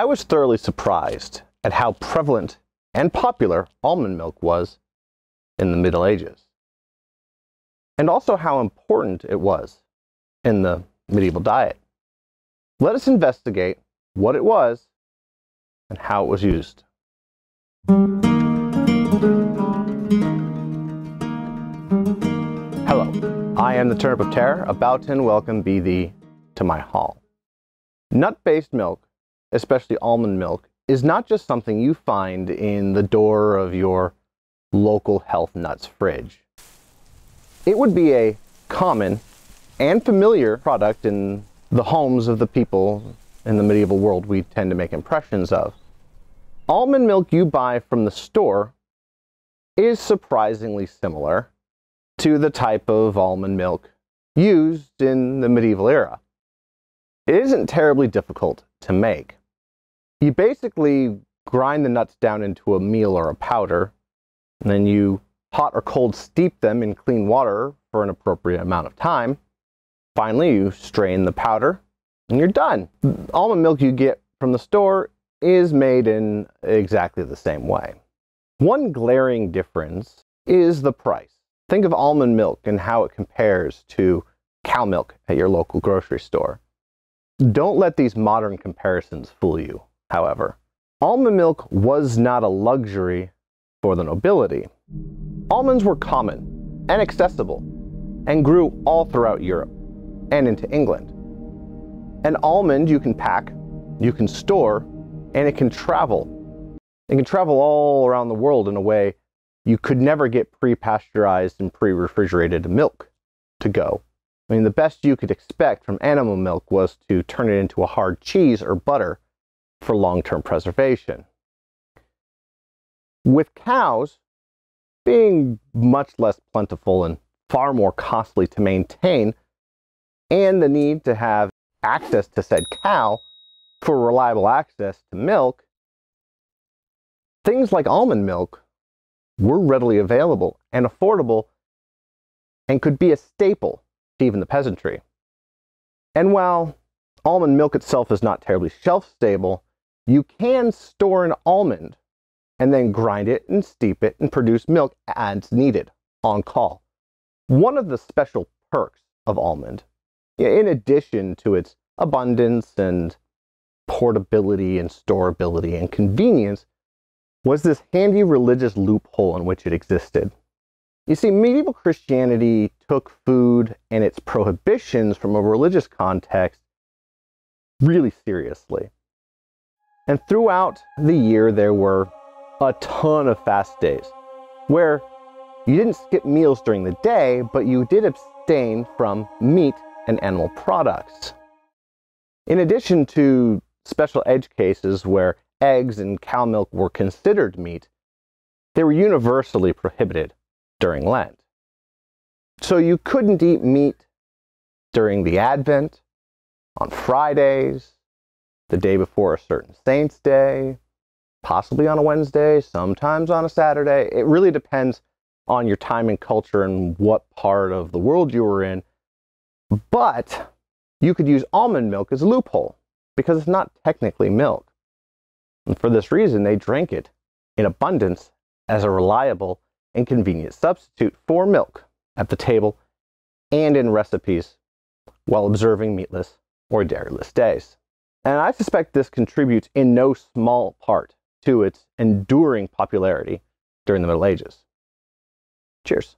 I was thoroughly surprised at how prevalent and popular almond milk was in the Middle Ages, and also how important it was in the medieval diet. Let us investigate what it was and how it was used. Hello, I am the Turnip of Terror, about and welcome be thee to my hall. Nut-based milk, especially almond milk, is not just something you find in the door of your local health nuts fridge. It would be a common and familiar product in the homes of the people in the medieval world we tend to make impressions of. Almond milk you buy from the store is surprisingly similar to the type of almond milk used in the medieval era. It isn't terribly difficult to make. You basically grind the nuts down into a meal or a powder, and then you hot or cold steep them in clean water for an appropriate amount of time. Finally, you strain the powder, and you're done. The almond milk you get from the store is made in exactly the same way. One glaring difference is the price. Think of almond milk and how it compares to cow milk at your local grocery store. Don't let these modern comparisons fool you, however. Almond milk was not a luxury for the nobility. Almonds were common and accessible and grew all throughout Europe and into England. An almond you can pack, you can store, and it can travel. It can travel all around the world in a way you could never get pre-pasteurized and pre-refrigerated milk to go. I mean, the best you could expect from animal milk was to turn it into a hard cheese or butter for long-term preservation. With cows being much less plentiful and far more costly to maintain, and the need to have access to said cow for reliable access to milk, things like almond milk were readily available and affordable and could be a staple to even the peasantry. And while almond milk itself is not terribly shelf-stable, you can store an almond and then grind it and steep it and produce milk as needed on call. One of the special perks of almond, in addition to its abundance and portability and storability and convenience, was this handy religious loophole in which it existed. You see, medieval Christianity took food and its prohibitions from a religious context really seriously. And throughout the year, there were a ton of fast days where you didn't skip meals during the day, but you did abstain from meat and animal products. In addition to special edge cases where eggs and cow milk were considered meat, they were universally prohibited during Lent. So you couldn't eat meat during the Advent, on Fridays, the day before a certain saint's day, possibly on a Wednesday, sometimes on a Saturday. It really depends on your time and culture and what part of the world you were in. But you could use almond milk as a loophole because it's not technically milk. And for this reason, they drank it in abundance as a reliable and convenient substitute for milk at the table and in recipes while observing meatless or dairyless days. And I suspect this contributes in no small part to its enduring popularity during the Middle Ages. Cheers.